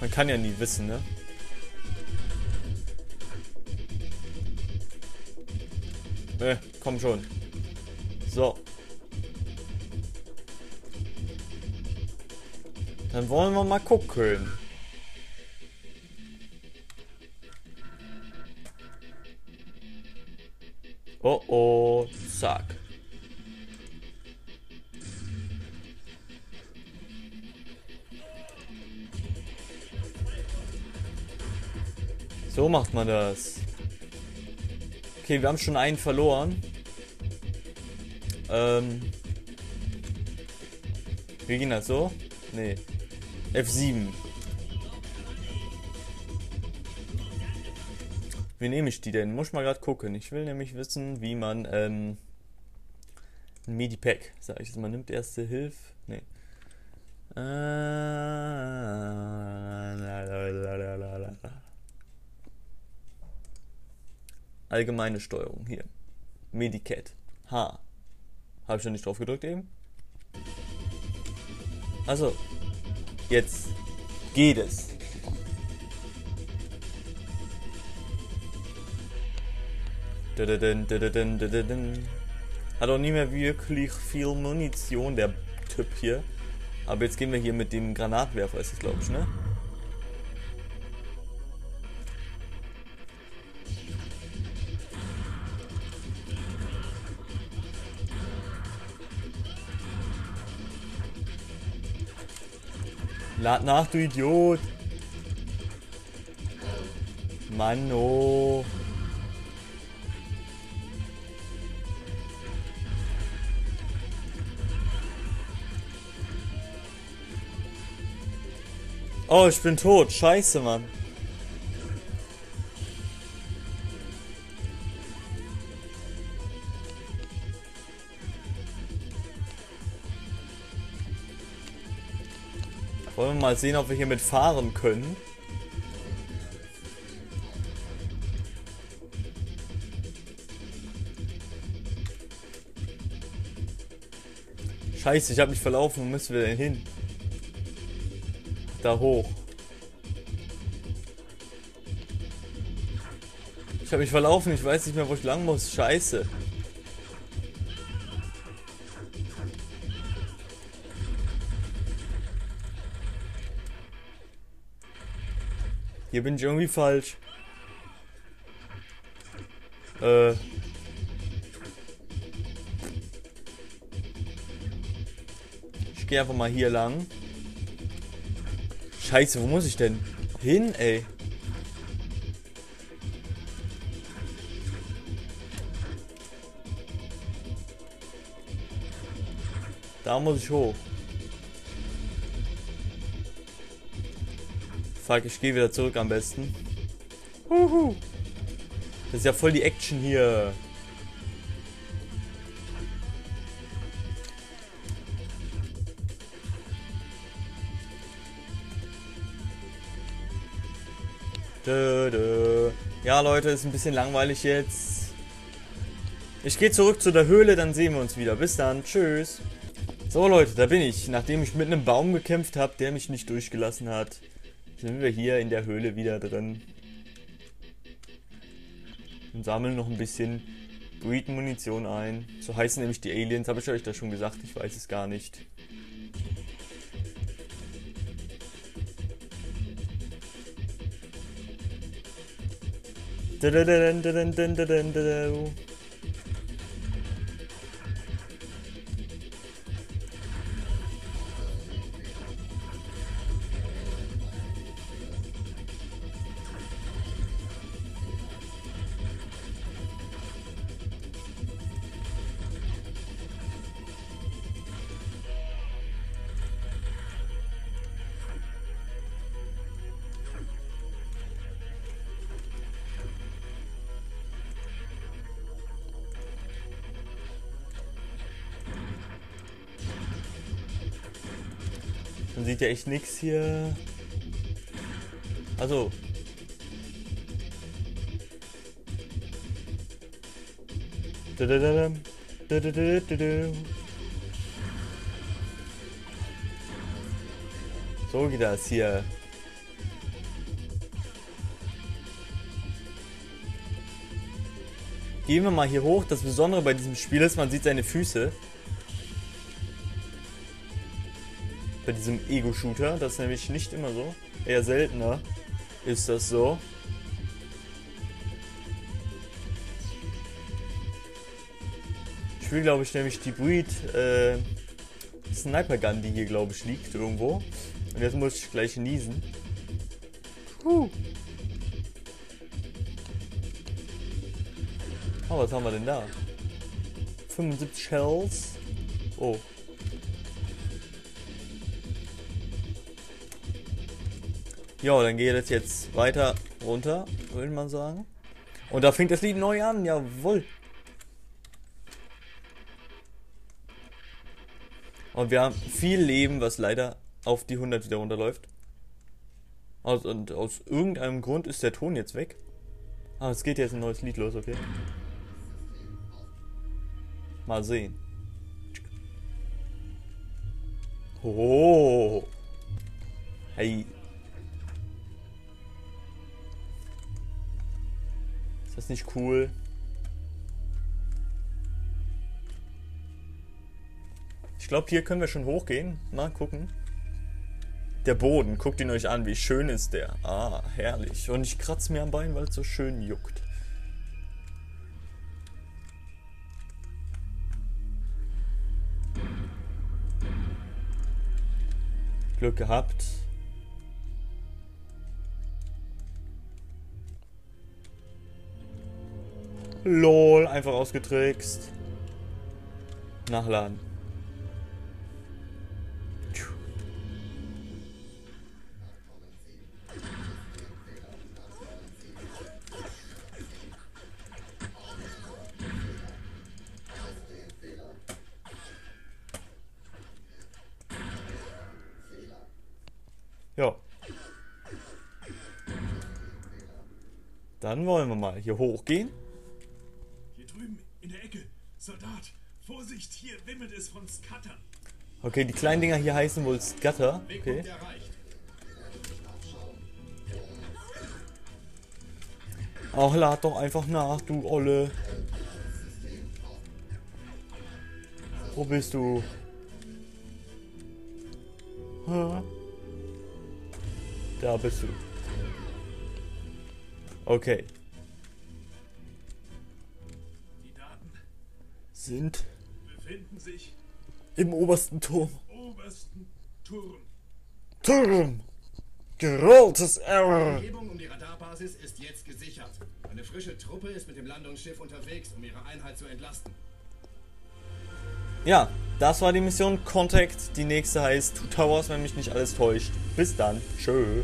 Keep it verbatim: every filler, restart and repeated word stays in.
Man kann ja nie wissen, ne? Ne, komm schon. So. Dann wollen wir mal gucken. Oh oh, zack. So macht man das. Okay, wir haben schon einen verloren. Ähm. Wie ging das so? Nee. F sieben. Wie nehme ich die denn? Muss ich mal gerade gucken. Ich will nämlich wissen, wie man ähm, ein Medipack, sag ich jetzt mal, nimmt erste Hilfe. Nee. Äh, lalalala. Allgemeine Steuerung hier. Medicat. H. Habe ich noch nicht drauf gedrückt eben? Also. Jetzt geht es. Hat auch nie mehr wirklich viel Munition, der Typ hier. Aber jetzt gehen wir hier mit dem Granatwerfer, ist es, glaube ich, ne? Lad nach, du Idiot! Mann, oh! Oh, ich bin tot. Scheiße, Mann. Wollen wir mal sehen, ob wir hier mit fahren können. Scheiße, ich habe mich verlaufen. Wo müssen wir denn hin? Da hoch. Ich habe mich verlaufen. Ich weiß nicht mehr, wo ich lang muss. Scheiße. Hier bin ich irgendwie falsch. Äh. Ich gehe einfach mal hier lang. Scheiße, wo muss ich denn hin, ey? Da muss ich hoch. Fuck, ich gehe wieder zurück am besten. Huhu. Das ist ja voll die Action hier. Dö, dö. Ja, Leute, ist ein bisschen langweilig jetzt. Ich gehe zurück zu der Höhle, dann sehen wir uns wieder. Bis dann, tschüss. So, Leute, da bin ich. Nachdem ich mit einem Baum gekämpft habe, der mich nicht durchgelassen hat, sind wir hier in der Höhle wieder drin und sammeln noch ein bisschen Breed-Munition ein. So heißen nämlich die Aliens, habe ich euch das schon gesagt, ich weiß es gar nicht. Man sieht ja echt nichts hier. Also. So geht das hier. Gehen wir mal hier hoch. Das Besondere bei diesem Spiel ist, man sieht seine Füße. Bei diesem Ego-Shooter, das ist nämlich nicht immer so. Eher seltener ist das so. Ich will, glaube ich, nämlich die Breed äh, Sniper Gun, die hier, glaube ich, liegt irgendwo. Und jetzt muss ich gleich niesen. Huh. Oh, was haben wir denn da? fünfundsiebzig Shells. Oh. Ja, dann geht es jetzt weiter runter, würde man sagen. Und da fängt das Lied neu an, jawohl. Und wir haben viel Leben, was leider auf die hundert wieder runterläuft. Aus, und aus irgendeinem Grund ist der Ton jetzt weg. Ah, es geht jetzt ein neues Lied los, okay. Mal sehen. Oh. Hey. Ist das nicht cool? Ich glaube, hier können wir schon hochgehen. Mal gucken. Der Boden, guckt ihn euch an, wie schön ist der. Ah, herrlich. Und ich kratze mir am Bein, weil es so schön juckt. Glück gehabt. LOL, einfach ausgetrickst. Nachladen. Ja. Dann wollen wir mal hier hochgehen. Hier drüben in der Ecke. Soldat, Vorsicht, hier wimmelt es von Skattern. Okay, die kleinen Dinger hier heißen wohl Skatter. Okay. Ach, lad doch einfach nach, du Olle. Wo bist du? Ha? Da bist du. Okay. Die Daten sind befinden sich im obersten Turm. Obersten Turm. Turm. Gerolltes Error. Die Umgebung um die Radarbasis ist jetzt gesichert. Eine frische Truppe ist mit dem Landungsschiff unterwegs, um ihre Einheit zu entlasten. Ja, das war die Mission Contact. Die nächste heißt Two Towers, wenn mich nicht alles täuscht. Bis dann. Tschö.